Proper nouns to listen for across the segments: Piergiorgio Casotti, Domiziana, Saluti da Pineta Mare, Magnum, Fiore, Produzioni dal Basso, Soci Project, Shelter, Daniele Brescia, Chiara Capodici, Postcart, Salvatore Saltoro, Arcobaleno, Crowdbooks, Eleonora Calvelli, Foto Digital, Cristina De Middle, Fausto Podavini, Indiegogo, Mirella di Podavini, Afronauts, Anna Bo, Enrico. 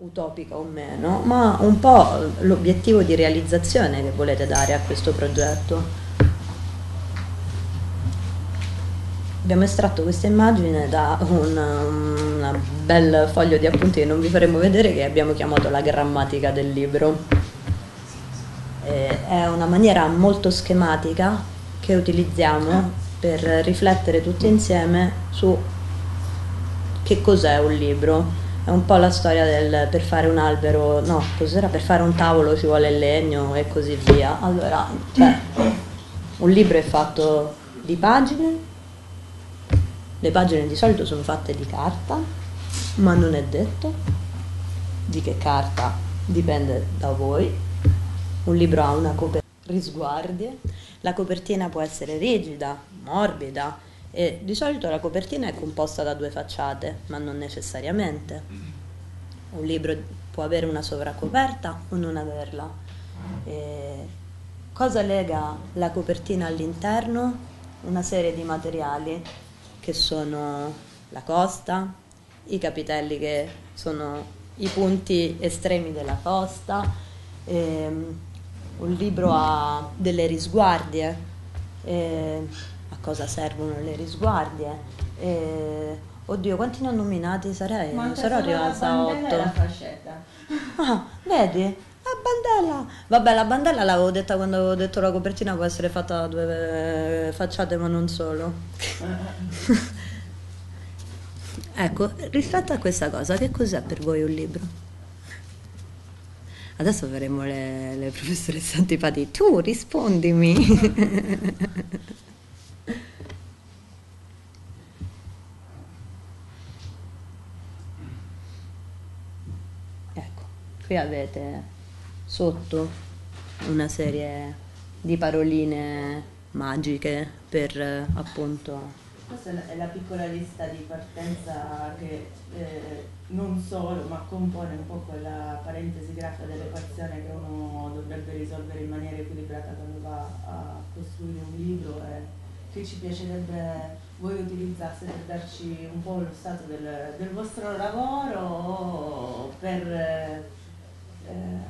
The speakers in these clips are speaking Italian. utopica o meno, ma un po' l'obiettivo di realizzazione che volete dare a questo progetto. Abbiamo estratto questa immagine da un bel foglio di appunti che non vi faremo vedere, che abbiamo chiamato la grammatica del libro. È una maniera molto schematica che utilizziamo per riflettere tutti insieme su che cos'è un libro. È un po' la storia del per fare un albero, no, cos'era? Per fare un tavolo ci vuole il legno e così via. Allora, cioè, un libro è fatto di pagine. Le pagine di solito sono fatte di carta, ma non è detto di che carta, dipende da voi. Un libro ha una risguardia, la copertina può essere rigida, morbida, e di solito la copertina è composta da due facciate, ma non necessariamente. Un libro può avere una sovracoperta o non averla. E cosa lega la copertina all'interno? Una serie di materiali, che sono la costa, i capitelli che sono i punti estremi della costa, un libro ha delle risguardie, a cosa servono le risguardie? Oddio, quanti ne ho nominati sarei? Non sarò arrivata a 8. La fascetta. Ah, vedi? La bandella! Vabbè, la bandella l'avevo detta quando avevo detto la copertina può essere fatta da due facciate, ma non solo. Ecco, rispetto a questa cosa, che cos'è per voi un libro? Adesso faremo le professoresse antipatiche. Tu rispondimi! Ecco, qui avete sotto una serie di paroline magiche per appunto. Questa è la piccola lista di partenza che non solo, ma compone un po' quella parentesi grafica dell'equazione che uno dovrebbe risolvere in maniera equilibrata quando va a costruire un libro e che ci piacerebbe voi utilizzaste per darci un po' lo stato del vostro lavoro o per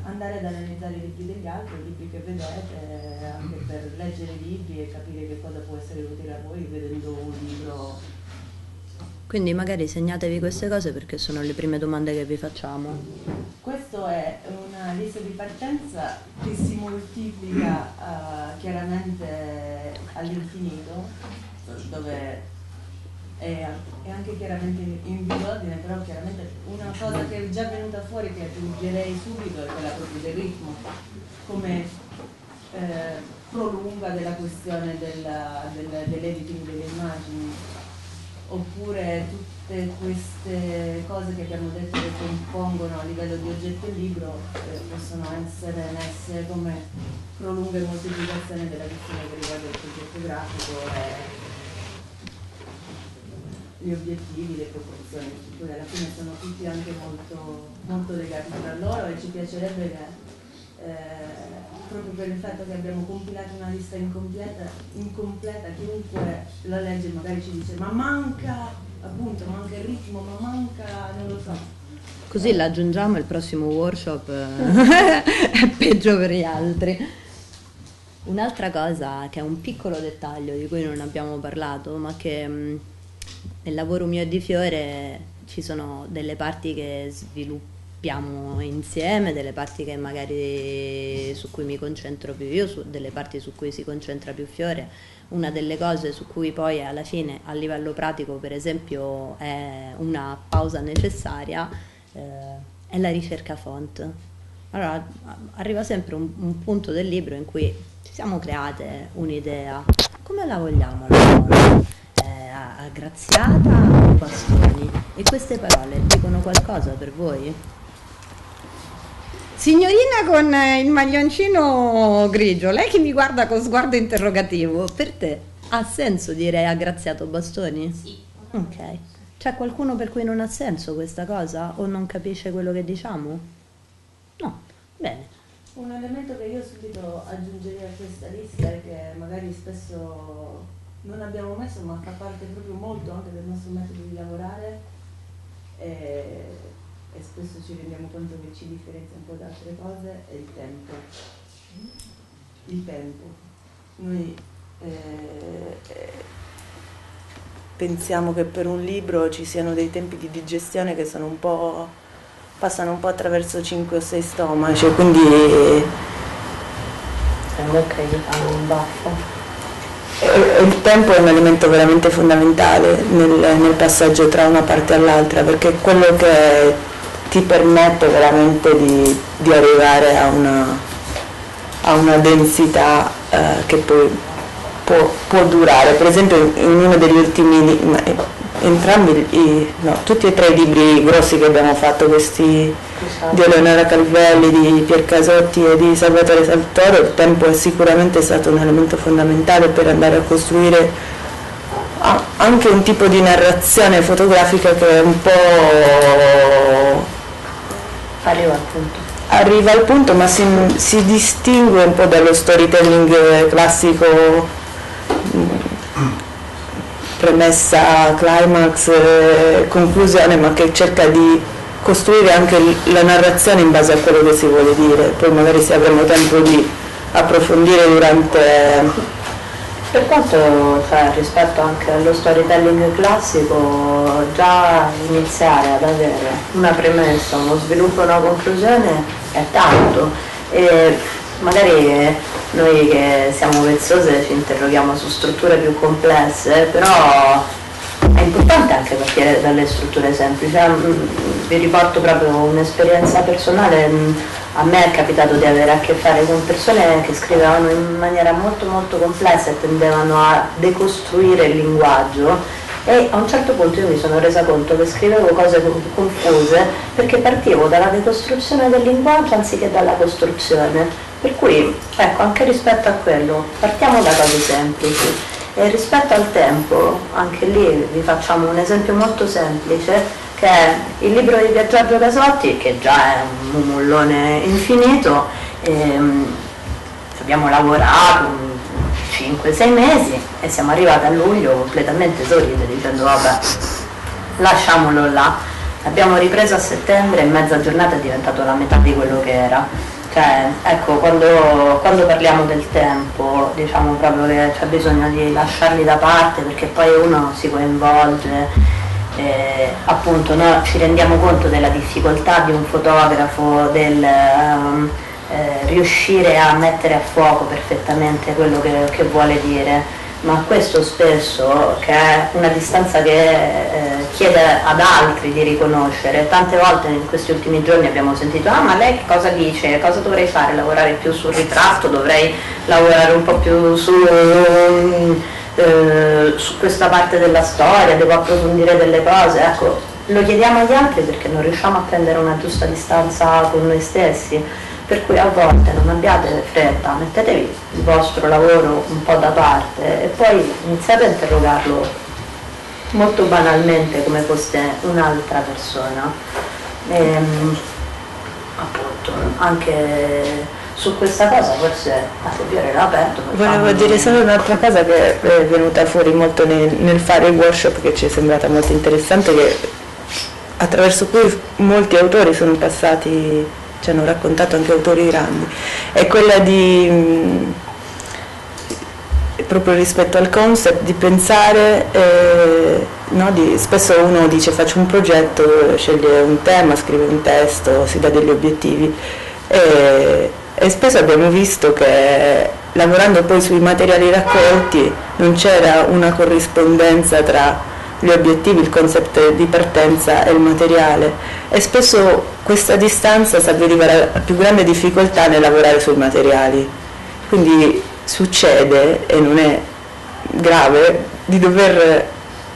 andare ad analizzare i libri degli altri, i libri che vedete, anche per leggere i libri e capire che cosa può essere utile a voi vedendo un libro. Quindi magari segnatevi queste cose perché sono le prime domande che vi facciamo. Questa è una lista di partenza che si moltiplica chiaramente all'infinito, dove è anche chiaramente in disordine, però chiaramente una cosa che è già venuta fuori che aggiungerei subito è quella proprio del ritmo, come prolunga della questione dell'editing delle immagini, oppure tutte queste cose che abbiamo detto che compongono a livello di oggetto e libro possono essere messe come prolunga e moltiplicazione della questione che riguarda il progetto grafico gli obiettivi, le proporzioni, poi alla fine sono tutti anche molto, molto legati tra loro e ci piacerebbe che, proprio per il fatto che abbiamo compilato una lista incompleta, chiunque la legge magari ci dice ma manca, appunto, manca il ritmo, ma manca, non lo so. Così la aggiungiamo al prossimo workshop, è peggio per gli altri. Un'altra cosa che è un piccolo dettaglio di cui non abbiamo parlato, ma che nel lavoro mio e di Fiore ci sono delle parti che sviluppiamo insieme, delle parti che magari su cui mi concentro più io, delle parti su cui si concentra più Fiore. Una delle cose su cui poi alla fine a livello pratico, per esempio, è una pausa necessaria è la ricerca font. Allora arriva sempre un punto del libro in cui ci siamo create un'idea, come la vogliamo la font? Aggraziata o bastoni, e queste parole dicono qualcosa per voi? Signorina con il maglioncino grigio, lei che mi guarda con sguardo interrogativo, per te ha senso dire aggraziato bastoni? Sì. Ok, c'è qualcuno per cui non ha senso questa cosa o non capisce quello che diciamo? No, bene. Un elemento che io subito aggiungerei a questa lista è che magari spesso non abbiamo messo, ma fa parte proprio molto anche del nostro metodo di lavorare, è e spesso ci rendiamo conto che ci differenzia un po' da altre cose è il tempo. Il tempo. Noi pensiamo che per un libro ci siano dei tempi di digestione che sono un po', passano un po' attraverso 5 o 6 stomaci, quindi sembra che gli fanno un baffo. Il tempo è un elemento veramente fondamentale nel passaggio tra una parte all'altra, perché è quello che ti permette veramente di arrivare a una densità che può durare. Per esempio in uno degli ultimi, tutti e tre i libri grossi che abbiamo fatto, questi di Eleonora Calvelli, di Piergiorgio Casotti e di Salvatore Saltoro, il tempo è sicuramente stato un elemento fondamentale per andare a costruire anche un tipo di narrazione fotografica che è un po' arriva al punto, ma si distingue un po' dallo storytelling classico, premessa, climax, conclusione, ma che cerca di costruire anche la narrazione in base a quello che si vuole dire. Poi magari se avremo tempo di approfondire durante... Per quanto rispetto anche allo storytelling classico, già iniziare ad avere una premessa, uno sviluppo e una conclusione è tanto, e magari noi che siamo vezzose ci interroghiamo su strutture più complesse, però è importante anche partire dalle strutture semplici. Vi riporto proprio un'esperienza personale. A me è capitato di avere a che fare con persone che scrivevano in maniera molto molto complessa e tendevano a decostruire il linguaggio, e a un certo punto io mi sono resa conto che scrivevo cose confuse perché partivo dalla decostruzione del linguaggio anziché dalla costruzione. Per cui ecco, anche rispetto a quello partiamo da cose semplici. E rispetto al tempo, anche lì vi facciamo un esempio molto semplice, che è il libro di Piergiorgio Casotti, che già è un mollone infinito. Ci abbiamo lavorato 5-6 mesi e siamo arrivati a luglio completamente esaurite, dicendo vabbè, lasciamolo là. Abbiamo ripreso a settembre e mezza giornata è diventato la metà di quello che era. Ecco, quando parliamo del tempo, diciamo proprio che c'è bisogno di lasciarli da parte, perché poi uno si coinvolge, appunto noi ci rendiamo conto della difficoltà di un fotografo, del riuscire a mettere a fuoco perfettamente quello che vuole dire. Ma questo spesso, che è una distanza che chiede ad altri di riconoscere. Tante volte in questi ultimi giorni abbiamo sentito ma lei che cosa dice? Cosa dovrei fare? Lavorare più sul ritratto? Dovrei lavorare un po' più su questa parte della storia? Devo approfondire delle cose? Ecco, lo chiediamo agli altri perché non riusciamo a prendere una giusta distanza con noi stessi. Per cui a volte non abbiate fretta, mettetevi il vostro lavoro un po' da parte e poi iniziate a interrogarlo molto banalmente come fosse un'altra persona. Appunto, anche su questa cosa forse a Fiore l'ha aperto. Volevo dire solo un'altra cosa che è venuta fuori molto nel fare il workshop, che ci è sembrata molto interessante, che attraverso cui molti autori sono passati, ci hanno raccontato anche autori grandi, è quella di, proprio rispetto al concept, di pensare, spesso uno dice faccio un progetto, sceglie un tema, scrive un testo, si dà degli obiettivi, e spesso abbiamo visto che lavorando poi sui materiali raccolti non c'era una corrispondenza tra gli obiettivi, il concept di partenza e il materiale, e spesso questa distanza avveniva la più grande difficoltà nel lavorare sui materiali. Quindi succede, e non è grave, di dover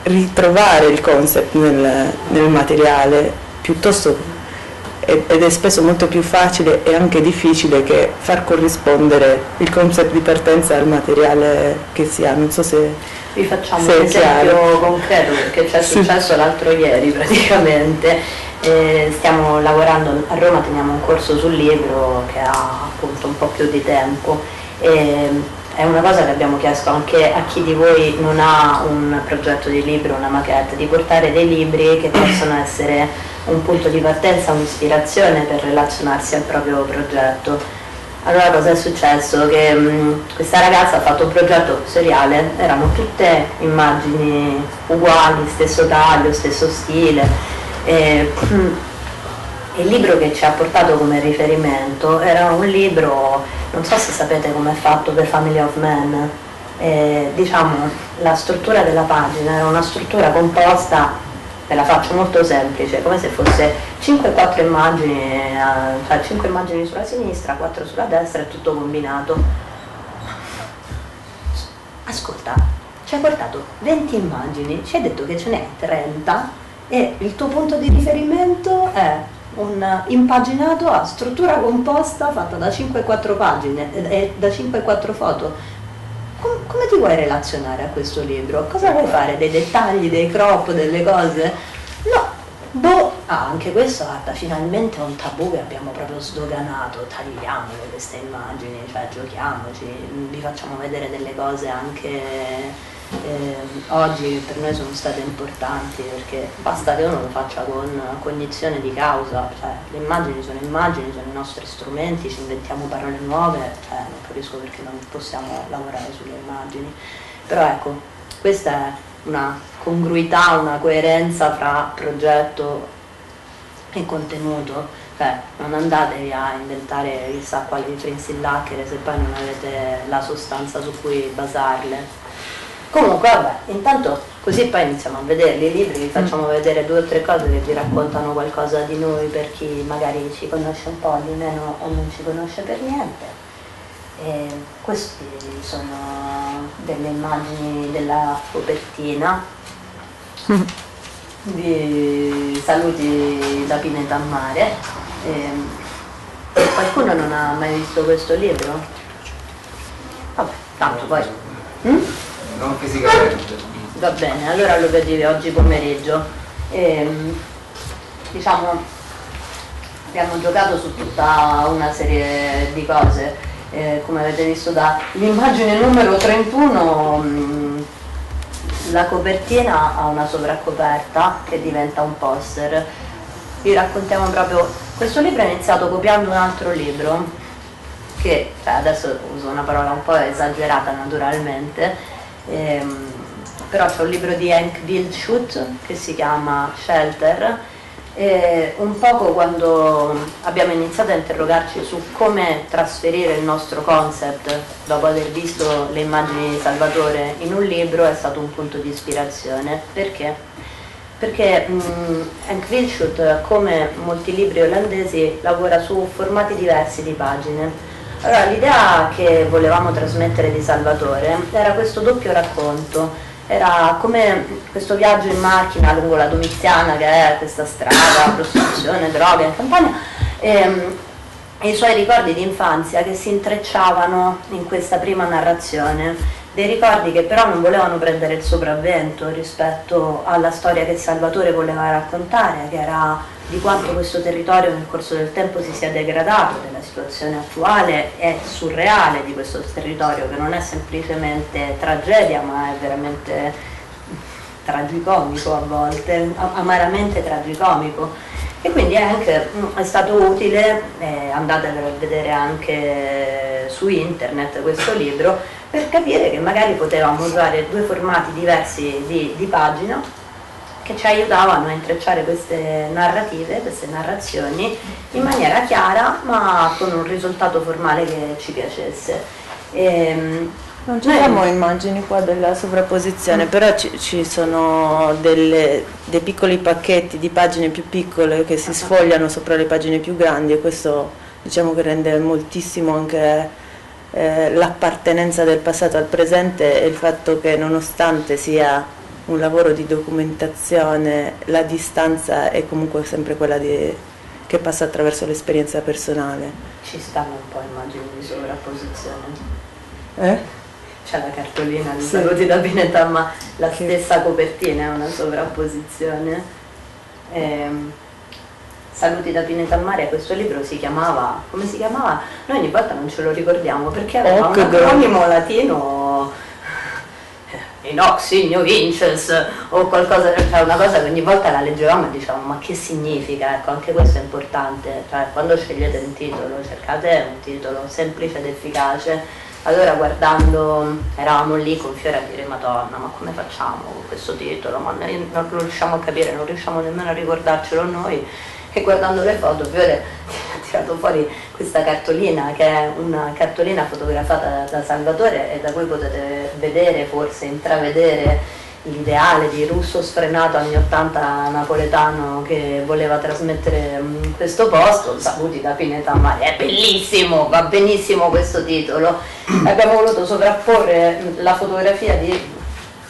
ritrovare il concept nel materiale, piuttosto, ed è spesso molto più facile e anche difficile che far corrispondere il concept di partenza al materiale che si ha. Non so se vi facciamo un esempio concreto, perché ci è successo l'altro ieri praticamente. Stiamo lavorando a Roma, teniamo un corso sul libro che ha appunto un po' più di tempo, e È una cosa che abbiamo chiesto anche a chi di voi non ha un progetto di libro, una maquette, di portare dei libri che possono essere un punto di partenza, un'ispirazione per relazionarsi al proprio progetto. Allora cosa è successo? Che questa ragazza ha fatto un progetto seriale, erano tutte immagini uguali, stesso taglio, stesso stile, e il libro che ci ha portato come riferimento era un libro, non so se sapete com'è fatto, per Family of Man. Diciamo, la struttura della pagina era una struttura composta, ve la faccio molto semplice, come se fosse 5-4 immagini, cioè 5 immagini sulla sinistra, 4 sulla destra e tutto combinato. Ascolta, ci hai portato 20 immagini, ci hai detto che ce n'è 30 e il tuo punto di riferimento è un impaginato a struttura composta fatta da 5-4 pagine e da 5-4 foto. Come ti vuoi relazionare a questo libro? Cosa vuoi fare? Dei dettagli, dei crop, delle cose? No, boh, anche questo, guarda, finalmente è un tabù che abbiamo proprio sdoganato, tagliamole queste immagini, cioè giochiamoci, vi facciamo vedere delle cose anche... oggi che per noi sono state importanti, perché basta che uno lo faccia con cognizione di causa, cioè le immagini, sono i nostri strumenti, ci inventiamo parole nuove, cioè non capisco perché non possiamo lavorare sulle immagini. Però ecco, questa è una congruità, una coerenza fra progetto e contenuto, cioè non andatevi a inventare chissà quali frenzillachere se poi non avete la sostanza su cui basarle. Comunque vabbè, intanto così poi iniziamo a vederli i libri, vi facciamo vedere 2 o 3 cose che vi raccontano qualcosa di noi per chi magari ci conosce un po' di meno o non ci conosce per niente. E queste sono delle immagini della copertina di Saluti da Pineta Mare. E qualcuno non ha mai visto questo libro? Vabbè, tanto poi... Non fisicamente. Va bene, allora lo vedi oggi pomeriggio. Diciamo, abbiamo giocato su tutta una serie di cose, come avete visto dall'immagine numero 31, la copertina ha una sovracoperta che diventa un poster. Vi raccontiamo proprio, questo libro è iniziato copiando un altro libro, che adesso uso una parola un po' esagerata naturalmente. Però c'è un libro di Hank Wildschut che si chiama Shelter, e un poco quando abbiamo iniziato a interrogarci su come trasferire il nostro concept dopo aver visto le immagini di Salvatore in un libro, è stato un punto di ispirazione. Perché? Perché Hank Wildschut, come molti libri olandesi, lavora su formati diversi di pagine. Allora, l'idea che volevamo trasmettere di Salvatore era questo doppio racconto, era come questo viaggio in macchina lungo la Domiziana, che è questa strada, prostituzione, droga in campagna, e i suoi ricordi di infanzia che si intrecciavano in questa prima narrazione, dei ricordi che però non volevano prendere il sopravvento rispetto alla storia che Salvatore voleva raccontare, che era di quanto questo territorio nel corso del tempo si sia degradato, della situazione attuale e surreale di questo territorio, che non è semplicemente tragedia ma è veramente tragicomico a volte, amaramente tragicomico. E quindi anche, è stato utile, andate a vedere anche su internet questo libro, per capire che magari potevamo usare 2 formati diversi di pagina, che ci aiutavano a intrecciare queste narrative, queste narrazioni in maniera chiara ma con un risultato formale che ci piacesse. Non ci abbiamo immagini qua della sovrapposizione, però ci sono dei piccoli pacchetti di pagine più piccole che si sfogliano sopra le pagine più grandi, e questo diciamo che rende moltissimo anche l'appartenenza del passato al presente, e il fatto che nonostante sia un lavoro di documentazione, la distanza è comunque sempre quella che passa attraverso l'esperienza personale. Ci stanno un po' immagini di sovrapposizione. C'è la cartolina di Saluti da Pineta, ma la stessa copertina è una sovrapposizione. Saluti da Pineta Mare, questo libro si chiamava, come si chiamava? Noi ogni volta non ce lo ricordiamo perché aveva un acronimo latino, Inoxigno Vinces o qualcosa, cioè una cosa che ogni volta la leggevamo e dicevamo ma che significa? Ecco, anche questo è importante, cioè quando scegliete un titolo cercate un titolo semplice ed efficace. Allora guardando, eravamo lì con Fiore a dire Madonna, ma come facciamo con questo titolo? Ma noi non riusciamo a capire, non riusciamo nemmeno a ricordarcelo noi. E guardando le foto Fiore ha tirato fuori questa cartolina che è una cartolina fotografata da Salvatore e da cui potete vedere, forse intravedere, l'ideale di russo sfrenato anni 80 napoletano che voleva trasmettere questo posto. Saluti da Pineta Mare, è bellissimo, va benissimo questo titolo. Abbiamo voluto sovrapporre la fotografia di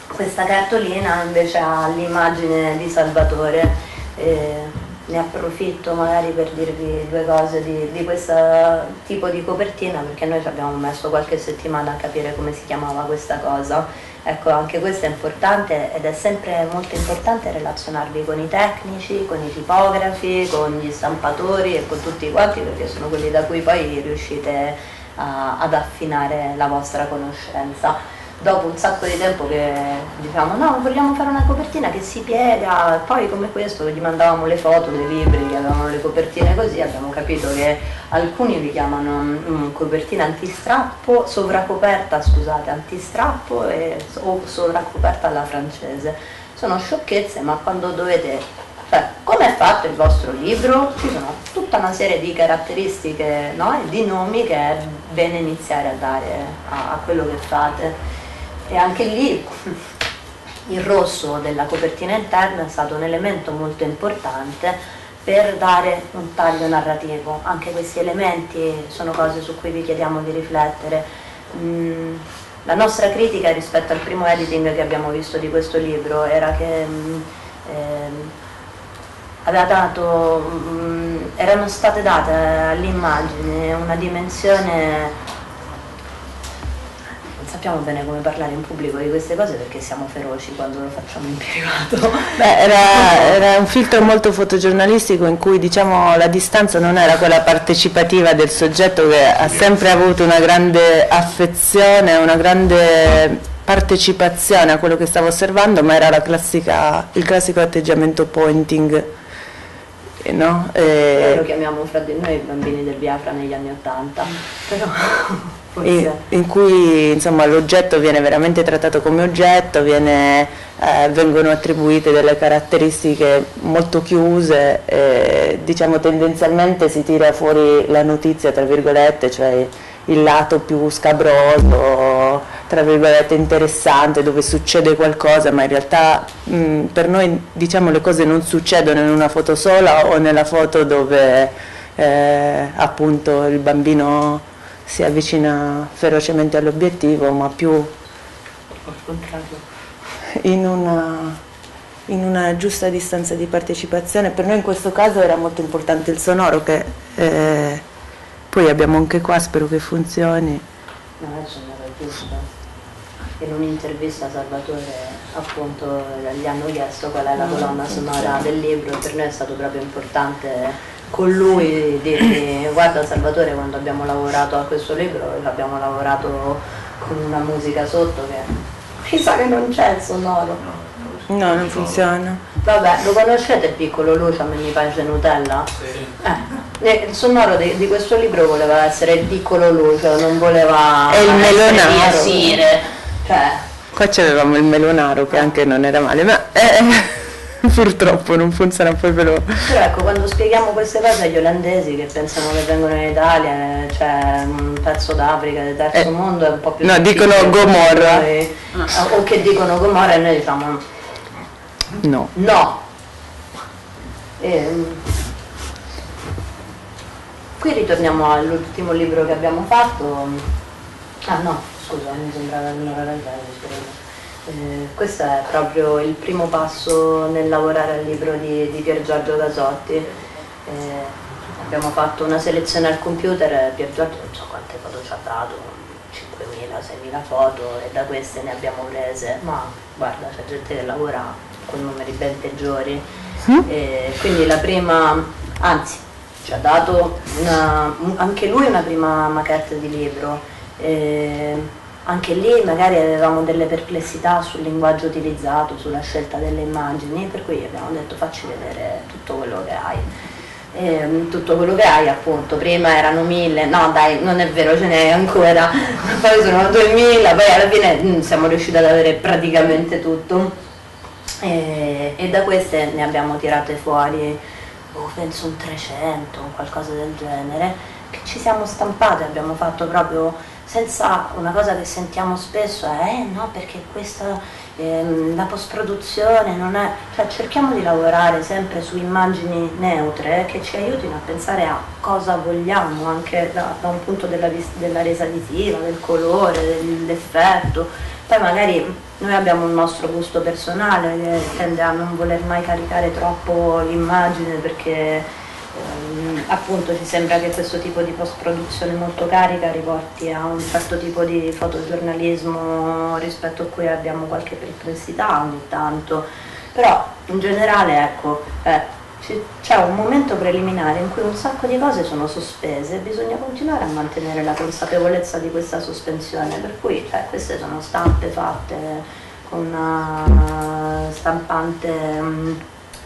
questa cartolina invece all'immagine di Salvatore. Ne approfitto magari per dirvi due cose di questo tipo di copertina, perché noi ci abbiamo messo qualche settimana a capire come si chiamava questa cosa. Ecco, anche questo è importante ed è sempre molto importante relazionarvi con i tecnici, con i tipografi, con gli stampatori e con tutti quanti, perché sono quelli da cui poi riuscite ad affinare la vostra conoscenza. Dopo un sacco di tempo che diciamo no, vogliamo fare una copertina che si piega, poi come questo gli mandavamo le foto dei libri che avevano le copertine così, abbiamo capito che alcuni li chiamano copertina antistrappo, sovracoperta, scusate, antistrappo o sovracoperta alla francese. Sono sciocchezze, ma quando dovete... Cioè, come è fatto il vostro libro? Ci sono tutta una serie di caratteristiche, no? E di nomi che è bene iniziare a dare a quello che fate. E anche lì il rosso della copertina interna è stato un elemento molto importante per dare un taglio narrativo. Anche questi elementi sono cose su cui vi chiediamo di riflettere. La nostra critica rispetto al primo editing che abbiamo visto di questo libro era che erano state date all'immagine una dimensione... Sappiamo bene come parlare in pubblico di queste cose perché siamo feroci quando lo facciamo in privato. Beh, era un filtro molto fotogiornalistico in cui diciamo la distanza non era quella partecipativa del soggetto che ha sempre avuto una grande affezione, una grande partecipazione a quello che stavo osservando, ma era il classico atteggiamento pointing. No? Lo chiamiamo fra di noi i bambini del Biafra negli anni '80, però... in cui insomma l'oggetto viene veramente trattato come oggetto, vengono attribuite delle caratteristiche molto chiuse, diciamo tendenzialmente si tira fuori la notizia tra virgolette, cioè il lato più scabroso, tra virgolette interessante, dove succede qualcosa, ma in realtà per noi diciamo le cose non succedono in una foto sola o nella foto dove appunto il bambino si avvicina ferocemente all'obiettivo, ma più al contrario, in una giusta distanza di partecipazione. Per noi in questo caso era molto importante il sonoro, che poi abbiamo anche qua, spero che funzioni. No, adesso andava giusto. In un'intervista a Salvatore appunto gli hanno chiesto qual è la colonna sonora del libro e per noi è stato proprio importante con lui dirmi guarda Salvatore, quando abbiamo lavorato a questo libro l'abbiamo lavorato con una musica sotto che chissà che non c'è il sonoro, no, non funziona. Vabbè, lo conoscete il piccolo Lucia, mi piace Nutella? Sì. Il sonoro di questo libro voleva essere il piccolo Lucio, non voleva il melonaro. Cioè. Qua c'avevamo il melonaro che anche non era male, ma purtroppo non funziona poi veloce. Però ecco, quando spieghiamo queste cose agli olandesi che pensano che vengono in Italia, cioè un pezzo d'Africa, del terzo mondo, è un po' più... No, dicono Gomorra. O che dicono Gomorra e noi diciamo... No. No. Qui ritorniamo all'ultimo libro che abbiamo fatto. Ah no. Scusa, mi sembrava Eleonora Calvelli. Questo è proprio il primo passo nel lavorare al libro di Piergiorgio Casotti. Abbiamo fatto una selezione al computer, Piergiorgio non so quante foto ci ha dato, 5.000, 6.000 foto, e da queste ne abbiamo prese, ma guarda, c'è gente che lavora con numeri ben peggiori. Quindi la prima anzi ci ha dato anche lui una prima maquette di libro, anche lì magari avevamo delle perplessità sul linguaggio utilizzato, sulla scelta delle immagini, per cui gli abbiamo detto facci vedere tutto quello che hai. Tutto quello che hai, appunto, prima erano 1000, no dai non è vero, ce n'è ancora, poi sono 2000, poi alla fine siamo riusciti ad avere praticamente tutto, e da queste ne abbiamo tirate fuori penso un 300 o qualcosa del genere, che ci siamo stampate, abbiamo fatto proprio senza una cosa che sentiamo spesso, no perché questa la post-produzione non è, cioè cerchiamo di lavorare sempre su immagini neutre che ci aiutino a pensare a cosa vogliamo anche da un punto della resa visiva, del colore, dell'effetto. Poi magari noi abbiamo un nostro gusto personale che tende a non voler mai caricare troppo l'immagine, perché appunto ci sembra che questo tipo di post-produzione molto carica riporti a un certo tipo di fotogiornalismo rispetto a cui abbiamo qualche perplessità ogni tanto, però in generale ecco, c'è un momento preliminare in cui un sacco di cose sono sospese e bisogna continuare a mantenere la consapevolezza di questa sospensione, per cui queste sono stampe fatte con una stampante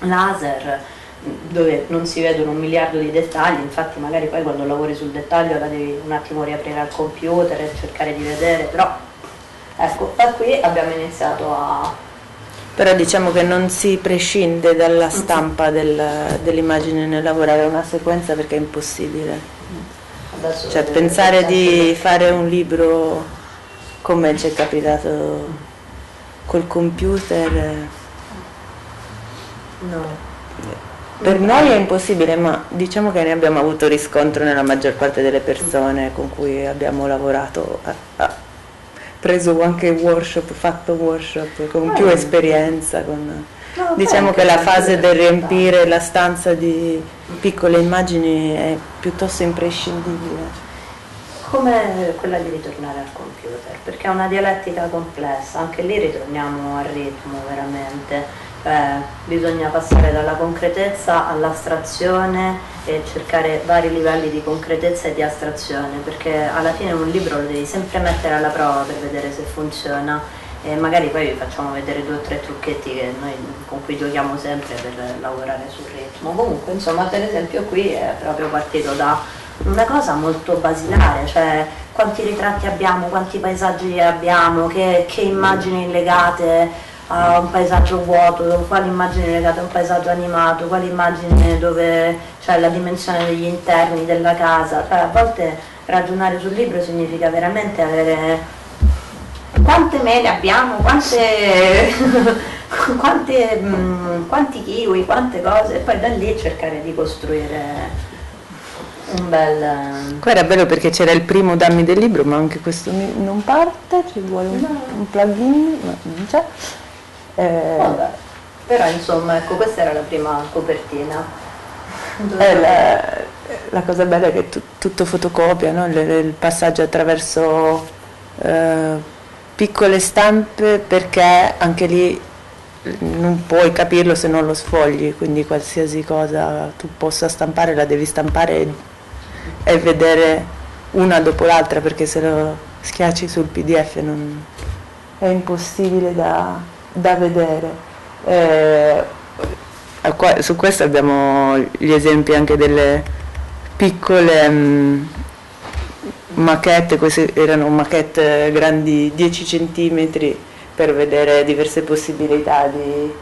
laser dove non si vedono un miliardo di dettagli, infatti magari poi quando lavori sul dettaglio la devi un attimo riaprire al computer e cercare di vedere, però ecco, da qui abbiamo iniziato a... Però diciamo che non si prescinde dalla stampa dell'immagine nel lavorare una sequenza, perché è impossibile. Adesso cioè pensare di fare un libro come ci è capitato col computer, no. Per noi è impossibile, ma diciamo che ne abbiamo avuto riscontro nella maggior parte delle persone con cui abbiamo lavorato, ha preso anche workshop, fatto workshop con più esperienza, con, no, diciamo che la fase del riempire la stanza di piccole immagini è piuttosto imprescindibile. Come quella di ritornare al computer, perché è una dialettica complessa, anche lì ritorniamo al ritmo veramente. Bisogna passare dalla concretezza all'astrazione e cercare vari livelli di concretezza e di astrazione, perché alla fine un libro lo devi sempre mettere alla prova per vedere se funziona, e magari poi vi facciamo vedere 2 o 3 trucchetti che noi, con cui giochiamo sempre per lavorare sul ritmo. Comunque insomma, per esempio qui è proprio partito da una cosa molto basilare, cioè quanti ritratti abbiamo, quanti paesaggi abbiamo, che immagini legate a un paesaggio vuoto, quali immagini legate a un paesaggio animato, quali immagini dove c'è la dimensione degli interni della casa. Cioè, a volte ragionare sul libro significa veramente avere quante mele abbiamo, quanti kiwi, quante cose, e poi da lì cercare di costruire un bel... Qua era bello perché c'era il primo dammi del libro, ma anche questo non parte, ci vuole un plugin, ma non c'è. Vabbè. Però insomma ecco, questa era la prima copertina. La cosa bella è che tutto fotocopia, no? Il passaggio attraverso piccole stampe, perché anche lì non puoi capirlo se non lo sfogli, quindi qualsiasi cosa tu possa stampare la devi stampare e vedere una dopo l'altra, perché se lo schiacci sul PDF non è impossibile da vedere. Su questo abbiamo gli esempi anche delle piccole maquette, queste erano maquette grandi 10 cm, per vedere diverse possibilità di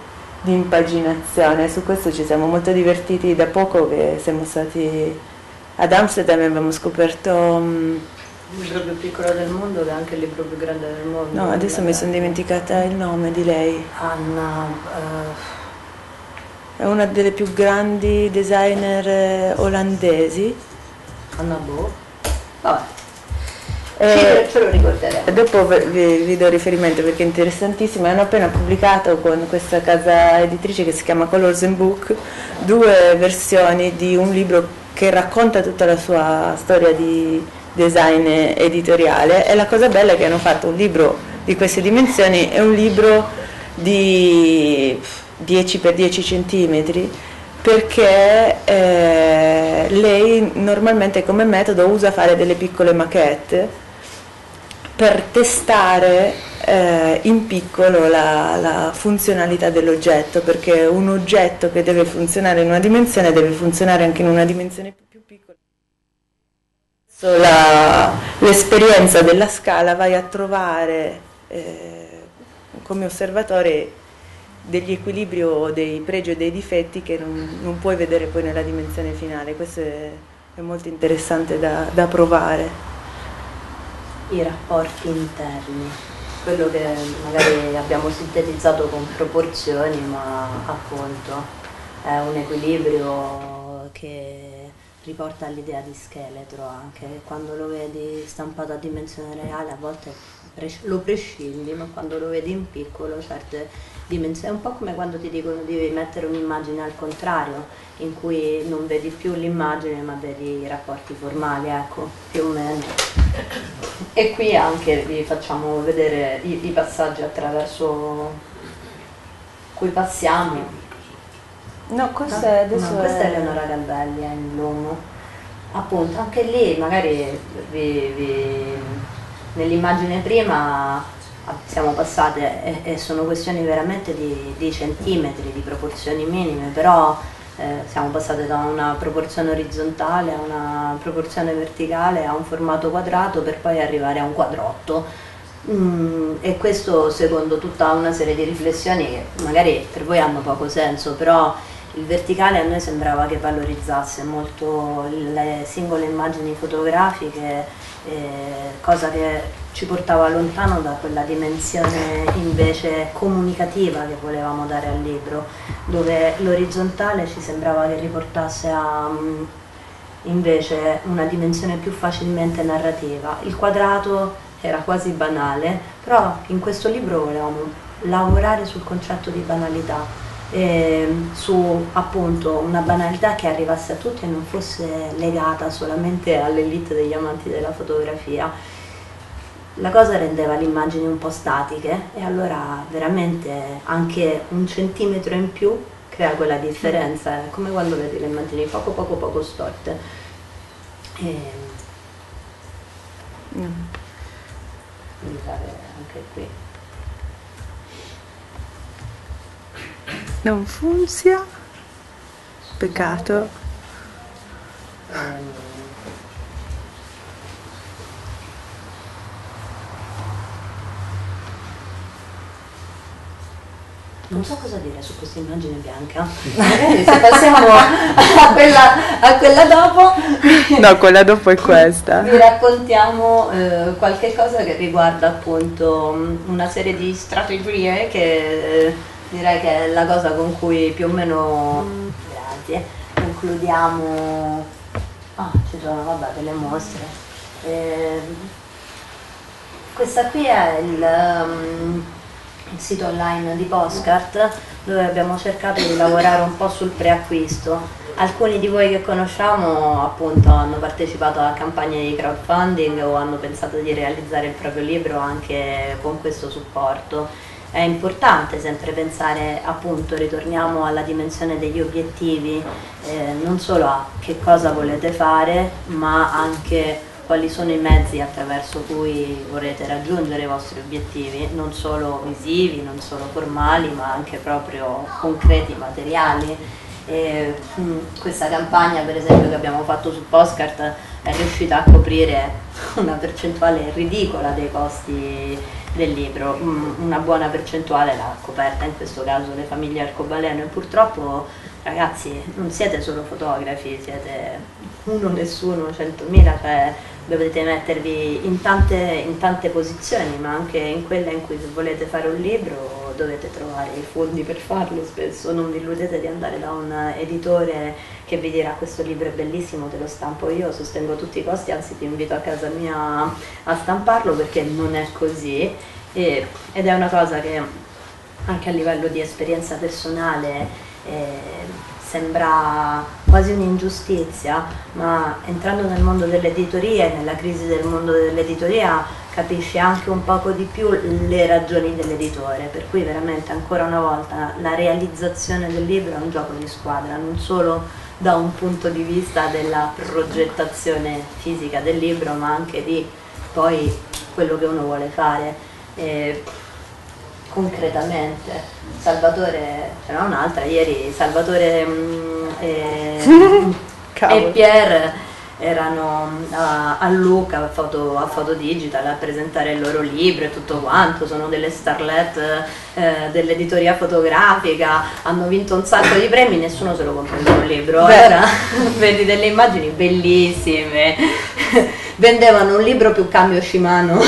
impaginazione. Su questo ci siamo molto divertiti, da poco che siamo stati ad Amsterdam e abbiamo scoperto il libro più piccolo del mondo, che è anche il libro più grande del mondo. No, adesso mi sono dimenticata il nome di lei. Anna Bo. È una delle più grandi designer olandesi. Anna Bo. Vabbè. Ce lo ricorderemo. Dopo vi do riferimento perché è interessantissimo. Hanno appena pubblicato con questa casa editrice che si chiama Colors and Book 2 versioni di un libro che racconta tutta la sua storia di design editoriale, e la cosa bella è che hanno fatto un libro di queste dimensioni e un libro di 10 x 10 cm, perché lei normalmente come metodo usa fare delle piccole maquette per testare in piccolo la funzionalità dell'oggetto, perché un oggetto che deve funzionare in una dimensione deve funzionare anche in una dimensione più piccola. L'esperienza della scala vai a trovare come osservatore degli equilibri o dei pregi e dei difetti che non puoi vedere poi nella dimensione finale. Questo è molto interessante da provare. I rapporti interni, quello che magari abbiamo sintetizzato con proporzioni, ma appunto è un equilibrio che riporta all'idea di scheletro anche, quando lo vedi stampato a dimensione reale a volte lo prescindi, ma quando lo vedi in piccolo certe dimensioni, è un po' come quando ti dicono devi mettere un'immagine al contrario, in cui non vedi più l'immagine ma vedi i rapporti formali, ecco, più o meno. E qui anche vi facciamo vedere i passaggi attraverso cui passiamo. No, questa è Eleonora Calvelli, è in Lomo. Appunto, anche lì magari nell'immagine prima siamo passate e sono questioni veramente di centimetri, di proporzioni minime, però siamo passate da una proporzione orizzontale a una proporzione verticale a un formato quadrato per poi arrivare a un quadrotto. E questo secondo tutta una serie di riflessioni che magari per voi hanno poco senso, però il verticale a noi sembrava che valorizzasse molto le singole immagini fotografiche, cosa che ci portava lontano da quella dimensione invece comunicativa che volevamo dare al libro, dove l'orizzontale ci sembrava che riportasse a invece una dimensione più facilmente narrativa. Il quadrato era quasi banale, però in questo libro volevamo lavorare sul concetto di banalità, su appunto una banalità che arrivasse a tutti e non fosse legata solamente all'elite degli amanti della fotografia. La cosa rendeva le immagini un po' statiche e allora veramente anche un centimetro in più crea quella differenza, è come quando vedi le immagini poco storte. Quindi fare anche qui non funziona, peccato. Non so cosa dire su questa immagine bianca. Magari se passiamo a quella dopo. No, quella dopo è questa. Vi raccontiamo qualche cosa che riguarda appunto una serie di strategie che direi che è la cosa con cui più o meno concludiamo. Ah, ci sono delle mostre. Questa qui è il sito online di Postcart, dove abbiamo cercato di lavorare un po' sul preacquisto. Alcuni di voi che conosciamo appunto hanno partecipato a campagne di crowdfunding o hanno pensato di realizzare il proprio libro anche con questo supporto. È importante sempre pensare, appunto, ritorniamo alla dimensione degli obiettivi, non solo a che cosa volete fare, ma anche quali sono i mezzi attraverso cui vorrete raggiungere i vostri obiettivi, non solo visivi, non solo formali, ma anche proprio concreti, materiali. E questa campagna, per esempio, che abbiamo fatto su Postcart è riuscita a coprire una percentuale ridicola dei costi del libro, una buona percentuale l'ha coperta in questo caso le famiglie Arcobaleno. E purtroppo, ragazzi, non siete solo fotografi, siete uno, nessuno, 100.000, cioè dovete mettervi in tante posizioni, ma anche in quella in cui volete fare un libro dovete trovare i fondi per farlo spesso. Non vi illudete di andare da un editore che vi dirà questo libro è bellissimo, te lo stampo io, sostengo tutti i costi, anzi ti invito a casa mia a stamparlo, perché non è così. Ed è una cosa che anche a livello di esperienza personale sembra quasi un'ingiustizia, ma entrando nel mondo dell'editoria e nella crisi del mondo dell'editoria capisci anche un poco di più le ragioni dell'editore, per cui veramente ancora una volta la realizzazione del libro è un gioco di squadra, non solo da un punto di vista della progettazione fisica del libro, ma anche di poi quello che uno vuole fare concretamente. Salvatore, c'era un'altra ieri, Salvatore e Pierre erano a Luca a Foto Digital a presentare il loro libro e tutto quanto, sono delle starlet dell'editoria fotografica, hanno vinto un sacco di premi, nessuno se lo compra un libro, vedi delle immagini bellissime, vendevano un libro più Cambio Shimano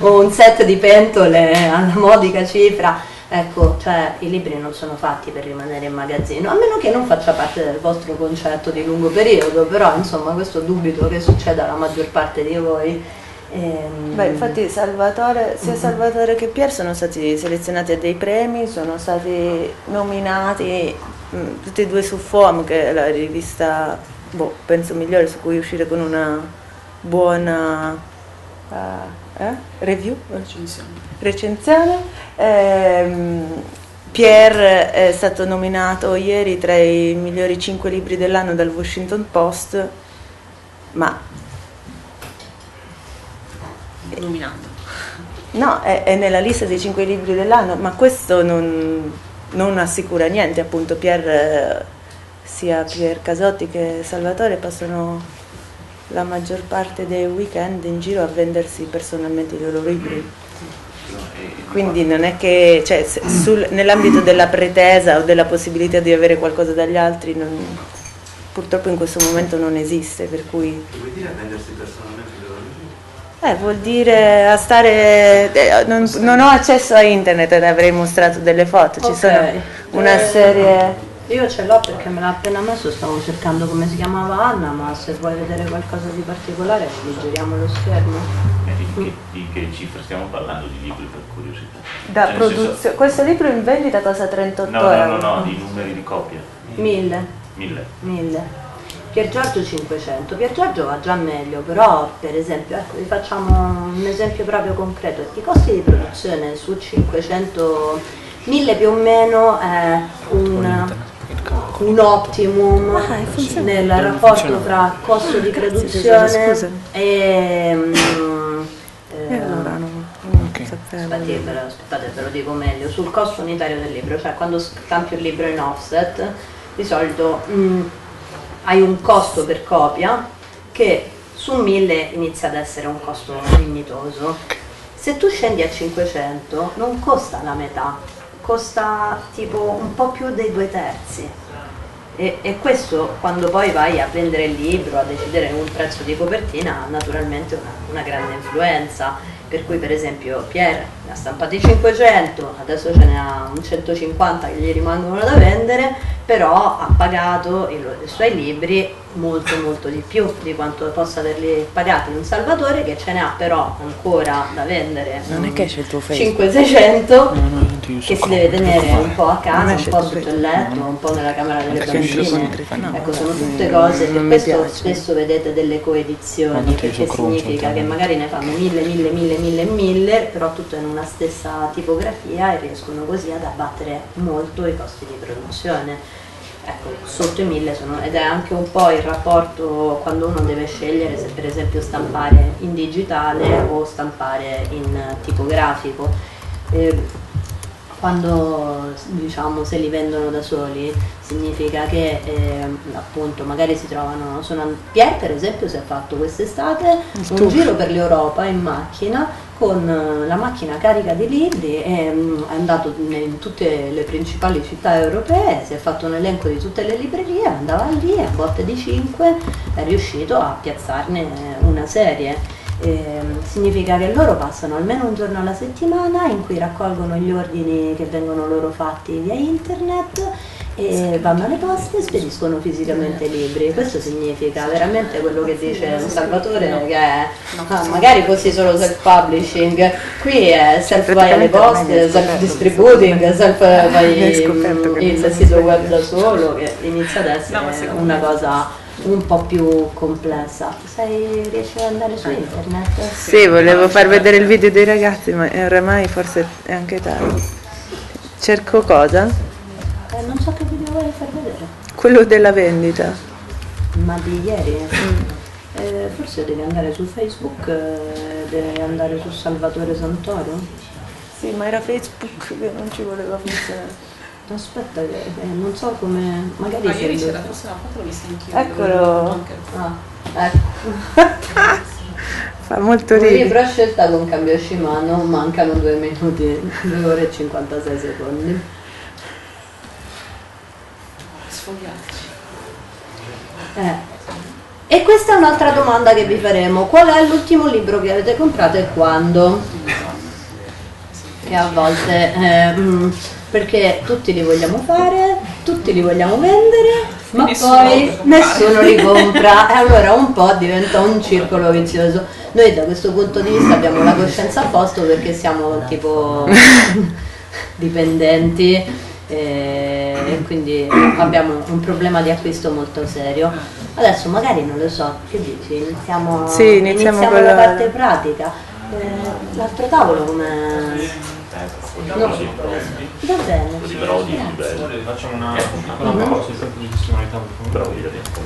o un set di pentole alla modica cifra. Ecco, cioè i libri non sono fatti per rimanere in magazzino, a meno che non faccia parte del vostro concetto di lungo periodo, però insomma questo dubito che succeda alla maggior parte di voi. Beh, infatti Salvatore, sia Salvatore che Pier sono stati selezionati a dei premi, sono stati nominati tutti e due su Foam, che è la rivista, boh, penso migliore, su cui uscire con una buona review, recensione. Pierre è stato nominato ieri tra i migliori 5 libri dell'anno dal Washington Post, ma nominato no, è nella lista dei 5 libri dell'anno, ma questo non assicura niente, appunto. Pierre, sia Piergiorgio Casotti che Salvatore passano la maggior parte dei weekend in giro a vendersi personalmente i loro libri, quindi non è che, cioè, nell'ambito della pretesa o della possibilità di avere qualcosa dagli altri, purtroppo in questo momento non esiste, per cui... Che vuol dire vendersi personalmente i loro libri? Vuol dire a stare... non ho accesso a internet, ne avrei mostrato delle foto, okay. Ci sono una serie... Io ce l'ho perché me l'ha appena messo, stavo cercando come si chiamava Anna, ma se vuoi vedere qualcosa di particolare vi giriamo lo schermo. Di che cifra stiamo parlando di libri, per curiosità? Da produzione. Questo libro in vendita costa 38 euro. No, di numeri di copia. 1000. Piergiorgio 500. Piergiorgio va già meglio, però per esempio, ecco, vi facciamo un esempio proprio concreto. I costi di produzione su 500, 1000 più o meno è un optimum nel rapporto tra costo di produzione e aspettate, ve lo dico meglio sul costo unitario del libro, cioè quando stampi un libro in offset di solito hai un costo per copia che su 1000 inizia ad essere un costo dignitoso. Se tu scendi a 500 non costa la metà, costa tipo un po' più dei 2/3, e questo quando poi vai a vendere il libro, a decidere un prezzo di copertina, ha naturalmente una grande influenza, per cui per esempio Pierre ne ha stampati 500, adesso ce ne ha un 150 che gli rimangono da vendere, però ha pagato i suoi libri molto molto di più di quanto possa averli pagati un Salvatore, che ce ne ha però ancora da vendere 500-600 che si deve tenere un po' a casa, un po' sotto il letto, un po' nella camera delle bambine. Ecco, sono tutte cose, per questo spesso vedete delle coedizioni, perché significa che magari ne fanno 1000, però tutto in una stessa tipografia, e riescono così ad abbattere molto i costi di produzione. Ecco, sotto i 1000 sono, ed è anche un po' il rapporto quando uno deve scegliere se per esempio stampare in digitale o stampare in tipografico. Quando diciamo se li vendono da soli significa che appunto magari si trovano, Pier per esempio si è fatto quest'estate un giro per l'Europa in macchina con la macchina carica di libri, è andato in tutte le principali città europee, si è fatto un elenco di tutte le librerie, andava lì a botte di 5 è riuscito a piazzarne una serie. Significa che loro passano almeno un giorno alla settimana in cui raccolgono gli ordini che vengono loro fatti via internet e vanno alle poste e spediscono fisicamente i libri. Questo significa veramente quello che dice Salvatore, che è magari così solo self-publishing, qui è self vai alle poste, self-distributing, self vai il sito web da solo, che inizia ad essere una cosa un po' più complessa. Sai, riesci ad andare su internet? Sì, volevo far vedere il video dei ragazzi, ma oramai forse è anche tardi. Cerco cosa? Non so che video volevi far vedere. Quello della vendita. Ma di ieri? Forse devi andare su Facebook, devi andare su Salvatore Saltoro. Sì, ma era Facebook che non ci voleva funzionare. Aspetta, che non so come. Magari ma ieri c'era forse una foto, l'ho vista anch'io. Eccolo. Ah, ecco. Fa molto ridere. Il libro scelta con Cambio Shimano, mancano 2 minuti, 2 ore e 56 secondi. Sfogliarci. E questa è un'altra domanda che vi faremo. Qual è l'ultimo libro che avete comprato e quando? Che a volte perché tutti li vogliamo fare, tutti li vogliamo vendere, ma poi nessuno li compra e allora un po' diventa un circolo vizioso. Noi da questo punto di vista abbiamo la coscienza a posto perché siamo tipo dipendenti e quindi abbiamo un problema di acquisto molto serio. Adesso magari non lo so, che dici? Iniziamo, sì, iniziamo con la parte pratica. L'altro tavolo come... No. Va bene.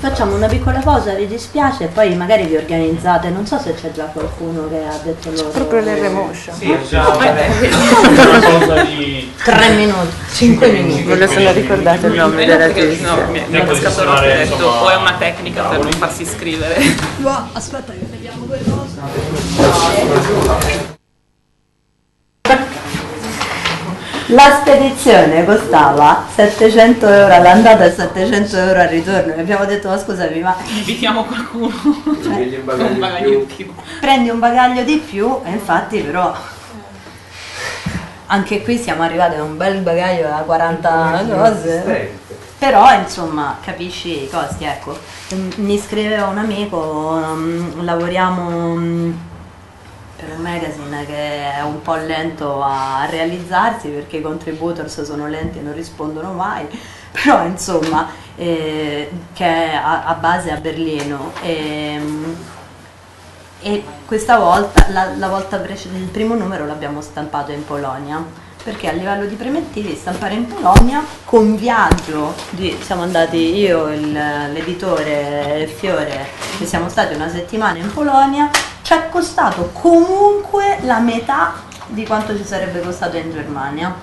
Facciamo una piccola pausa, vi dispiace, e poi magari vi organizzate. Non so se c'è già qualcuno che ha detto loro. Proprio le remotion. Sì, già. Una cosa di 3 minuti, 5 minuti. Volevo solo ricordare il nome della testa. Mi è cascato lo scritto, o è una tecnica per non farsi iscrivere. Aspetta che vediamo quelle cose. La spedizione costava 700 euro all'andata e 700 euro al ritorno. E abbiamo detto, ma scusami, ma... invitiamo qualcuno, prendi un bagaglio, di più. Prendi un bagaglio di più, e infatti però... Anche qui siamo arrivati a un bel bagaglio da 40 cose. Però insomma, capisci i costi, ecco. Mi scriveva un amico, lavoriamo... per un magazine che è un po' lento a realizzarsi perché i contributors sono lenti e non rispondono mai, però insomma che è a base a Berlino e questa volta, la volta precedente, il primo numero l'abbiamo stampato in Polonia perché a livello di premettivi stampare in Polonia con viaggio, siamo andati io, l'editore Fiore, che siamo stati una settimana in Polonia, ci è costato comunque la metà di quanto ci sarebbe costato in Germania,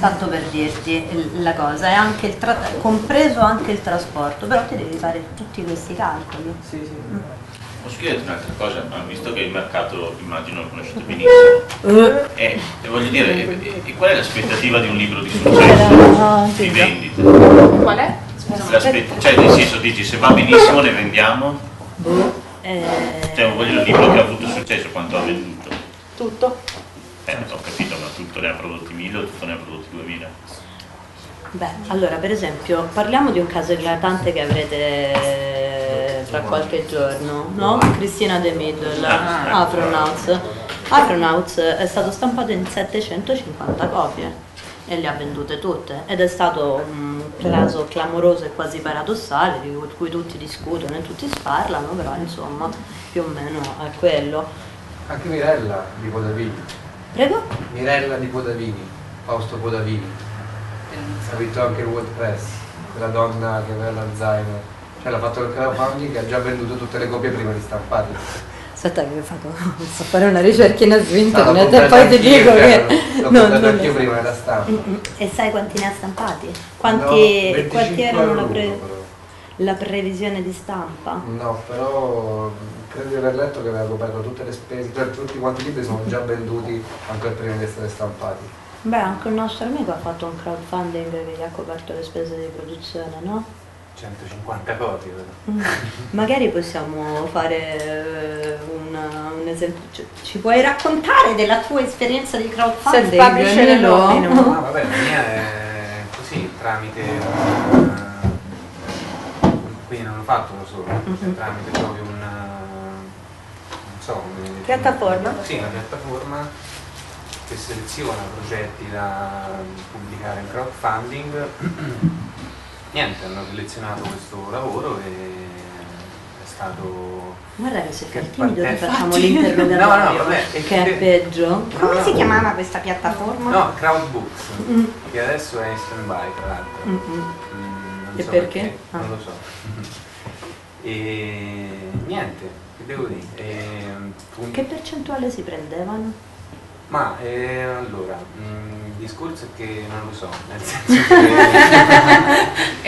tanto per dirti la cosa, è anche il compreso anche il trasporto, però ti devi fare tutti questi calcoli. Sì, sì. Posso chiedere un'altra cosa, visto che il mercato immagino lo conoscete benissimo, e voglio dire, qual è l'aspettativa di un libro di successo, di vendite? Qual è? Cioè nel senso dici, se va benissimo ne vendiamo? Cioè voglio il libro che ha avuto successo, quanto ha venduto? Tutto. Ho capito, ma tutto ne ha prodotti 1000 o tutto ne ha prodotti 2000? Beh, allora per esempio parliamo di un caso eclatante che avrete tra qualche giorno, no? Cristina De Middle, Afronauts. Afronauts è stato stampato in 750 copie e le ha vendute tutte ed è stato un caso clamoroso e quasi paradossale di cui tutti discutono e tutti sparlano, però insomma più o meno è quello. Anche Mirella di Podavini. Prego? Mirella di Podavini, Fausto Podavini. Ha vinto anche il WordPress, quella donna che aveva l'Alzheimer, cioè l'ha fatto il crowdfunding e ha già venduto tutte le copie prima di stamparle. Aspetta che mi so fare una ricerchina su internet e poi ti dico che... L'ho comprato anch'io prima della stampa. E sai quanti ne ha stampati? Quanti erano la previsione di stampa? No, però credo di aver letto che aveva coperto tutte le spese, cioè tutti quanti i libri sono già venduti ancora prima di essere stampati. Beh, anche il nostro amico ha fatto un crowdfunding che gli ha coperto le spese di produzione, no? 150 copie. Magari possiamo fare un esempio. Ci puoi raccontare della tua esperienza di crowdfunding? Se Fabio ce ne lo... No, vabbè, la mia è così, tramite... quindi non l'ho fatto da solo, tramite proprio una piattaforma? Sì, una piattaforma che seleziona progetti da pubblicare in crowdfunding niente, hanno selezionato questo lavoro e è stato... Guarda che se fai il timido ti facciamo l'interrogatorio. No, no, vabbè, che è peggio. No, come si chiamava questa piattaforma? No, Crowdbooks, che adesso è in stand-by tra l'altro. E so perché? Ah. Non lo so. E niente, che devo dire? Che percentuale si prendevano? Ma allora, il discorso è che non lo so, nel senso che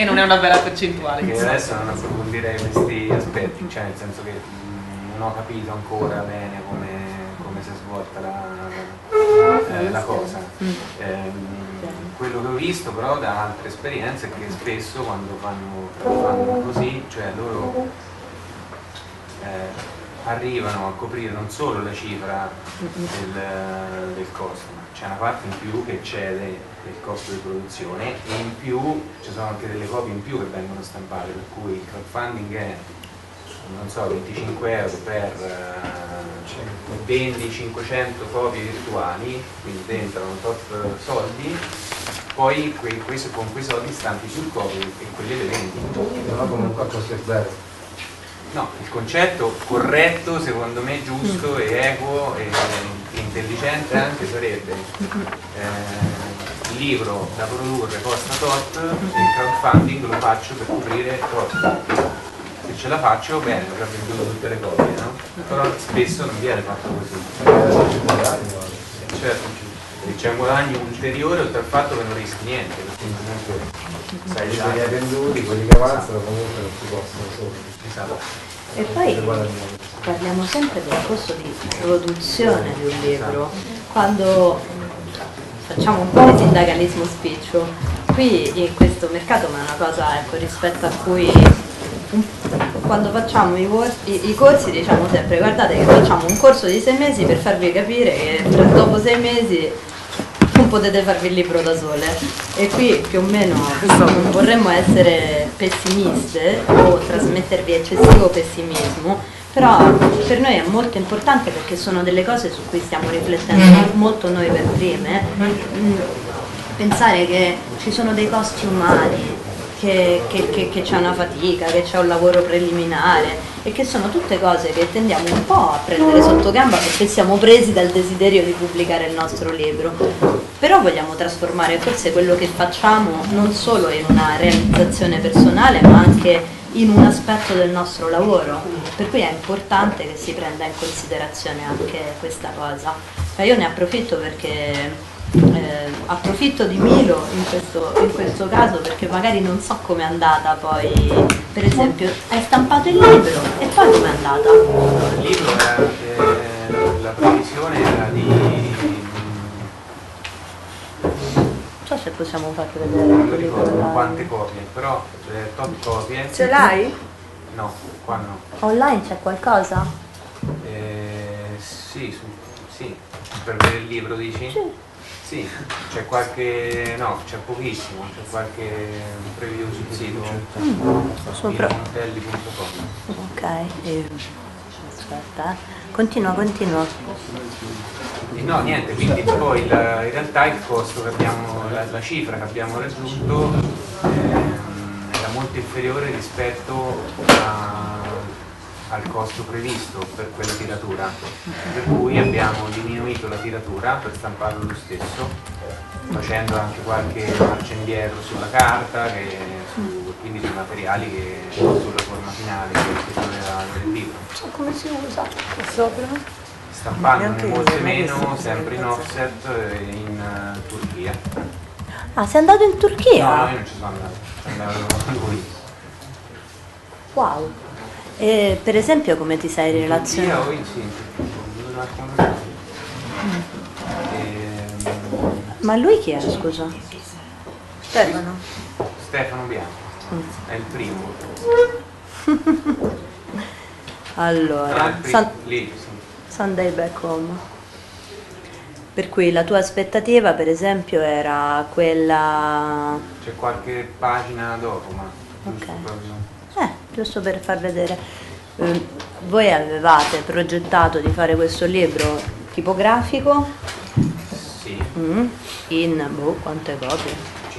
e non è una bella percentuale. Che adesso non approfondirei questi aspetti, cioè nel senso che non ho capito ancora bene come si è svolta la cosa. Quello che ho visto però da altre esperienze è che spesso quando fanno così, cioè loro arrivano a coprire non solo la cifra del costo, ma c'è una parte in più che cede del costo di produzione e in più ci sono anche delle copie in più che vengono stampate, per cui il crowdfunding è, non so, 25 euro per 20-500 copie virtuali, quindi dentro un tot soldi, poi con quei soldi stampi più copie e quelle le vendi. Però comunque a costo zero. No, il concetto corretto, secondo me giusto e equo e intelligente anche sarebbe il libro da produrre costa tot e il crowdfunding lo faccio per coprire tot. Se ce la faccio, bene, avrò venduto tutte le copie, no? Però spesso non viene fatto così. Certo, c'è un guadagno ulteriore oltre al fatto che non rischi niente, perché comunque sai già quelli che hai venduti, quelli che avanzano comunque non si possono solo. E poi parliamo sempre del costo di produzione di un libro, quando facciamo un po' di sindacalismo spiccio, qui in questo mercato, ma è una cosa ecco, rispetto a cui quando facciamo i corsi diciamo sempre guardate che facciamo un corso di 6 mesi per farvi capire che dopo 6 mesi non potete farvi il libro da sole, e qui più o meno non vorremmo essere pessimiste o trasmettervi eccessivo pessimismo, però per noi è molto importante perché sono delle cose su cui stiamo riflettendo molto noi per prime, pensare che ci sono dei costi umani, che c'è una fatica, che c'è un lavoro preliminare e che sono tutte cose che tendiamo un po' a prendere sotto gamba perché siamo presi dal desiderio di pubblicare il nostro libro, però vogliamo trasformare forse quello che facciamo non solo in una realizzazione personale ma anche in un aspetto del nostro lavoro, per cui è importante che si prenda in considerazione anche questa cosa. Ma io ne approfitto perché approfitto di Milo in questo caso, perché magari non so com'è andata poi, per esempio hai stampato il libro e poi com'è andata? Il libro la previsione era di non so se possiamo farti vedere, non ricordo quante copie, però top copie ce l'hai? No, qua no. Online c'è qualcosa? Sì, per vedere il libro dici? Sì. Sì, c'è qualche, no, c'è pochissimo, c'è qualche preview sul sito montelli.com. Ok, aspetta, continua. No, niente, quindi poi in realtà il costo che abbiamo, la cifra che abbiamo raggiunto era molto inferiore rispetto al costo previsto per quella tiratura, per cui abbiamo diminuito la tiratura per stamparlo lo stesso, facendo anche qualche marcia indietro sulla carta, quindi sui materiali sulla forma finale che doveva avere il libro. Come si usa? Sopra? Stampandone molte meno, sempre in offset, in Turchia. Ah, sei andato in Turchia? No, io non ci sono andato, ci andavo lui. Wow! E per esempio come ti sei relazionato? Io sì, ma lui chi è, scusa? Stefano Bianco, è il primo. Allora, no, lì, sì. Sunday Back Home. Per cui la tua aspettativa per esempio era quella... C'è qualche pagina dopo, ma... Ok. Giusto per far vedere, voi avevate progettato di fare questo libro tipografico? Sì. In quante copie? 500. 500.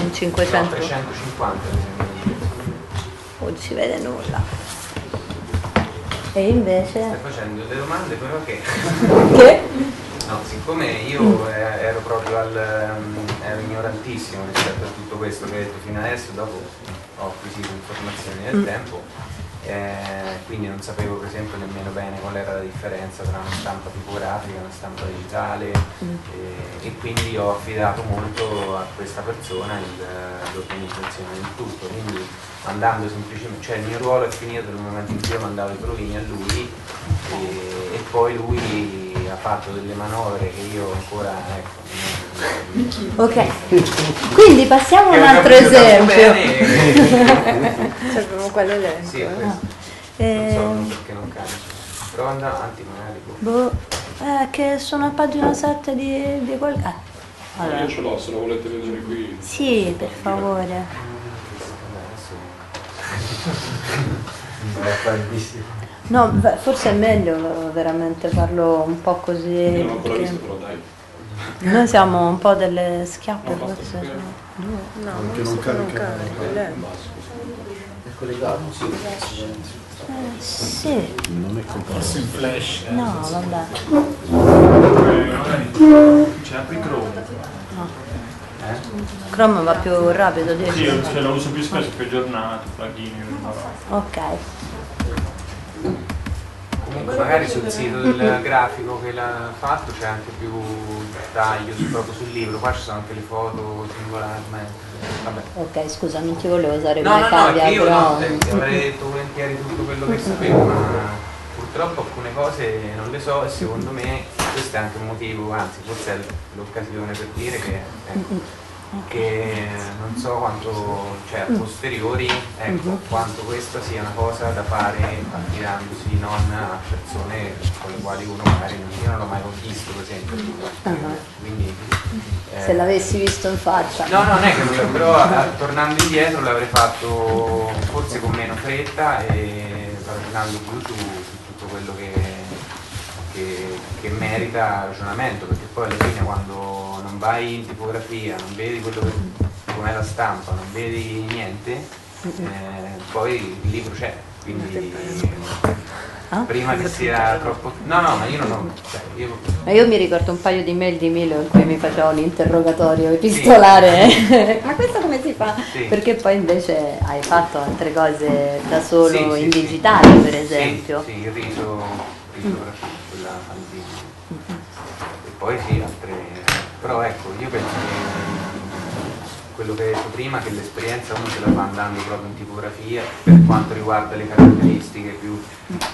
Un 500? No, 350. Non si vede nulla. E invece... Stai facendo delle domande però che... Che? No, siccome io ero proprio ero ignorantissimo rispetto a tutto questo che hai detto fino adesso, dopo ho acquisito informazioni nel tempo, quindi non sapevo per esempio nemmeno bene qual era la differenza tra una stampa tipografica e una stampa digitale, e quindi ho affidato molto a questa persona l'organizzazione del tutto, quindi mandando semplicemente, cioè il mio ruolo è finito nel momento in cui io mandavo i provini a lui, e poi lui ha fatto delle manovre che io ancora, ecco. Ok, quindi passiamo a un altro esempio. Sappiamo qual è l'elenco. Sì, no. Non so perché non cambia. Prova andare avanti magari. Che sono a pagina 7 di qualcosa. Allora. Io ce l'ho, se lo volete vedere qui. Sì, per favore. Bellissimo. No, beh, forse è meglio veramente farlo un po' così. Non ho ancora visto, però dai. Noi siamo un po' delle schiappe, no, forse. No, non carica. È collegato? Sì. Non è comparso in flash. No, vabbè. C'è apri Chrome. No. Chrome va più rapido, dici? Sì, io lo uso più spesso per giornate, plugin. Ok. Magari sul sito del grafico che l'ha fatto c'è anche più dettaglio proprio sul libro, qua ci sono anche le foto singolarmente. Vabbè. Ok, scusa, non ti volevo usare Cavia, io però... ti avrei detto volentieri tutto quello che sapevo, ma purtroppo alcune cose non le so, e secondo me questo è anche un motivo, anzi forse è l'occasione per dire che, che non so quanto, cioè a posteriori, ecco, quanto questa sia una cosa da fare affidandosi non a persone con le quali uno magari non l'ho mai visto, per esempio. Quindi, se l'avessi visto in faccia. No, non è che però tornando indietro l'avrei fatto forse con meno fretta e ragionando più su tutto quello che merita ragionamento, perché poi alla fine quando non vai in tipografia, non vedi quello che com'è la stampa, non vedi niente, poi il libro c'è, quindi prima che sia troppo... No, ma io non ho... Cioè, io mi ricordo un paio di mail di Milo in cui mi faceva un interrogatorio epistolare, sì. Ma questo come si fa? Sì. Perché poi invece hai fatto altre cose da solo, sì, in digitale, per esempio. Sì, il riso. E poi sì, altre, però ecco, io penso che quello che ho detto prima, che l'esperienza uno ce la fa andando proprio in tipografia per quanto riguarda le caratteristiche più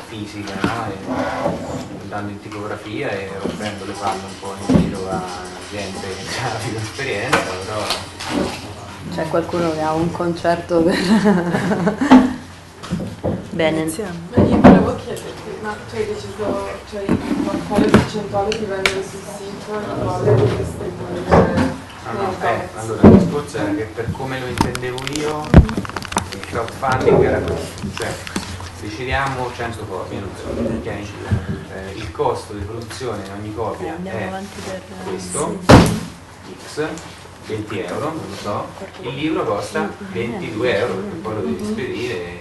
fisiche, andando in tipografia e rompendo le palle un po' in giro a gente che ha più esperienza, però c'è qualcuno che ha un concerto per... Bene. Iniziamo. Ma tu hai deciso, cioè, quale percentuale ti vende sul sito e quale dovresti pulire? Allora, il discorso era che per come lo intendevo io, il crowdfunding era così, cioè decidiamo 100 copie, non so, il costo di produzione di ogni copia è questo, X, 20 euro, non lo so, il libro costa 22 euro perché poi lo devi spedire e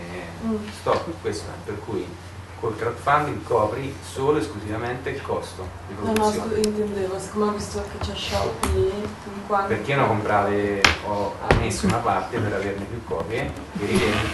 stop, questo è, per cui col crowdfunding copri solo e esclusivamente il costo di produzione. No, intendevo, siccome ho visto che c'è Shopee, perché non comprate, ho messo una parte per averne più copie, e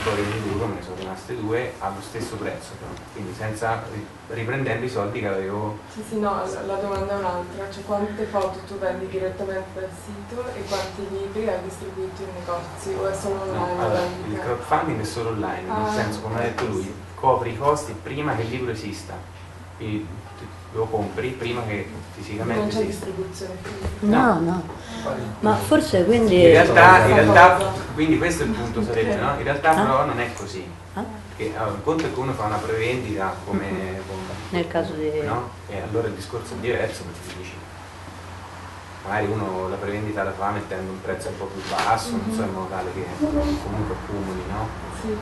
poi di duro me ne sono rimaste 2 allo stesso prezzo, quindi senza riprendendo i soldi che avevo. Sì, no, la domanda è un'altra, cioè quante foto tu vendi direttamente dal sito e quanti libri hai distribuito in negozi o è solo online? No, allora, il crowdfunding è solo online, nel senso, come ha detto lui, copri i costi prima che il libro esista, quindi lo compri prima che fisicamente esista. Non c'è distribuzione? No. Ma forse quindi... In realtà quindi questo è il punto, sarebbe, no? In realtà però non è così. Perché, allora, il conto è che uno fa una prevendita come... nel caso di... No? E allora il discorso è diverso, perché dici, magari uno la prevendita la fa mettendo un prezzo un po' più basso, non so, in modo tale che comunque accumuli, no? Sì.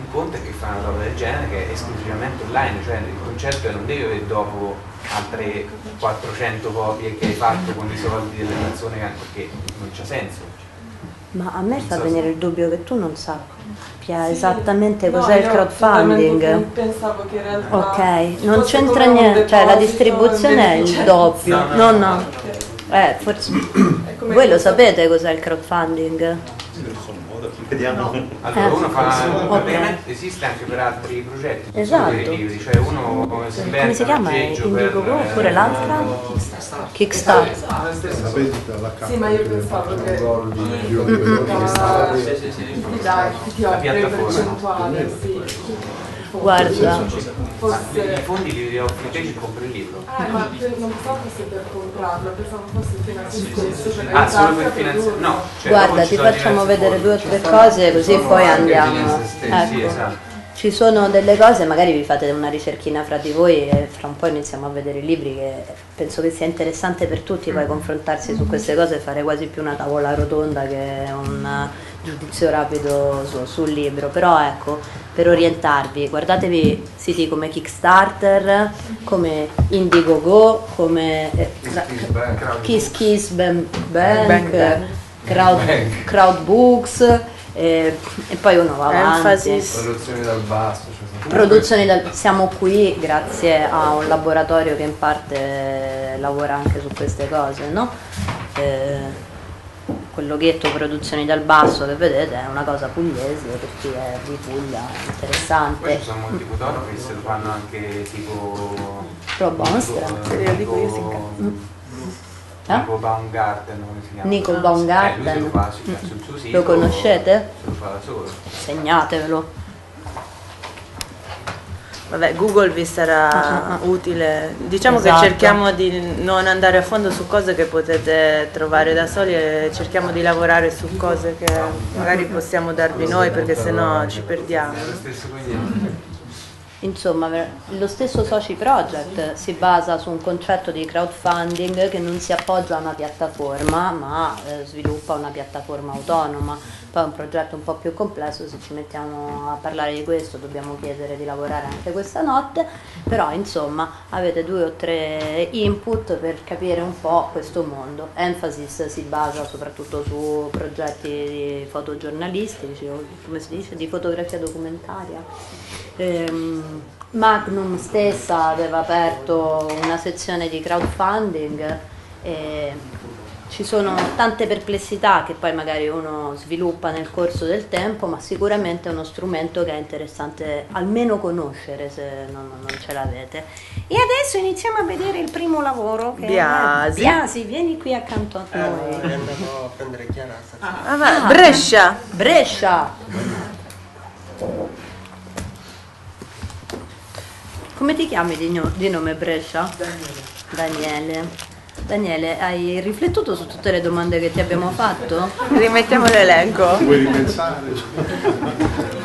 Un conto è che fai una roba del genere che è esclusivamente online, cioè il concetto è non devi avere dopo altre 400 copie che hai fatto con i soldi della canzone, perché non c'ha senso. Ma a me non fa venire il dubbio che tu non sappia esattamente cos'è il crowdfunding. Pensavo che in realtà non c'entra niente, cioè la distribuzione è il doppio. No. Forse voi lo sapete cos'è il crowdfunding? Vediamo. No. Allora uno fa praticamente esiste anche per altri progetti. Esatto. Cioè uno come si chiama? Indiegogo oppure l'altra? Kickstarter. Sì, ma io pensavo che la piattaforma. Guarda, i fondi li offri te, ci compri il libro. Ma non so se per comprarlo, pensavo fosse finanziato. Solo per finanziare? No. Cioè, guarda, ti facciamo vedere due o tre cose così poi andiamo. Sì, esatto. Ci sono delle cose, magari vi fate una ricerchina fra di voi e fra un po' iniziamo a vedere i libri, che penso che sia interessante per tutti poi confrontarsi su queste cose e fare quasi più una tavola rotonda che un giudizio rapido sul libro. Però ecco, per orientarvi, guardatevi siti come Kickstarter, come Indiegogo, come Kiss Kiss Banker, Crowdbooks. E poi uno va avanti. Emphasis. Produzioni dal basso. Siamo qui grazie a un laboratorio che in parte lavora anche su queste cose, no? Quel loghetto Produzioni dal Basso che vedete è una cosa pugliese, per chi è di Puglia, interessante. Poi ci sono molti fotografi che se lo fanno anche tipo roba nostra. Nicole Baumgarten, come si chiama? Nicole Baumgarten. Lui fa, sul suo sito, lo conoscete? Se lo fa da solo. Segnatevelo. Vabbè, Google vi sarà utile. Diciamo che cerchiamo di non andare a fondo su cose che potete trovare da soli e cerchiamo di lavorare su cose che magari possiamo darvi noi, perché sennò ci perdiamo. Insomma, lo stesso Soci Project si basa su un concetto di crowdfunding che non si appoggia a una piattaforma, ma sviluppa una piattaforma autonoma. Poi è un progetto un po' più complesso, se ci mettiamo a parlare di questo dobbiamo chiedere di lavorare anche questa notte, però insomma avete due o tre input per capire un po' questo mondo. Emphasis si basa soprattutto su progetti di fotogiornalistici, come si dice, di fotografia documentaria. Magnum stessa aveva aperto una sezione di crowdfunding e ci sono tante perplessità che poi magari uno sviluppa nel corso del tempo, ma sicuramente è uno strumento che è interessante almeno conoscere se non ce l'avete. E adesso iniziamo a vedere il primo lavoro che Biasi. Biasi, vieni qui accanto a noi. Andiamo a prendere Chiara. Brescia. Come ti chiami di nome, Brescia? Daniele, hai riflettuto su tutte le domande che ti abbiamo fatto? Rimettiamo l'elenco. Vuoi ripensare?